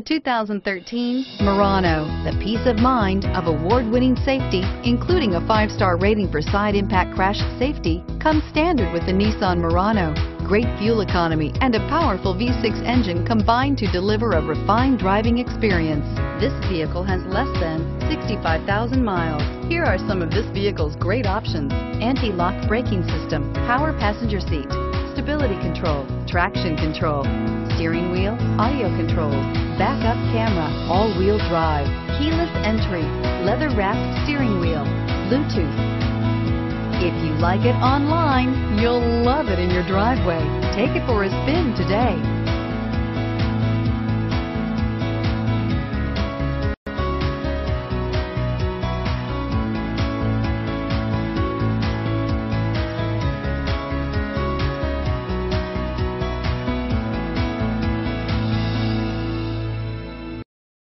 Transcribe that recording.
The 2013 Murano, the peace of mind of award-winning safety, including a 5-star rating for side impact crash safety, comes standard with the Nissan Murano. Great fuel economy and a powerful V6 engine combine to deliver a refined driving experience. This vehicle has less than 65,000 miles. Here are some of this vehicle's great options: anti-lock braking system, power passenger seat, stability control, traction control, steering wheel audio controls, backup camera, all-wheel drive, keyless entry, leather-wrapped steering wheel, Bluetooth. If you like it online, you'll love it in your driveway. Take it for a spin today.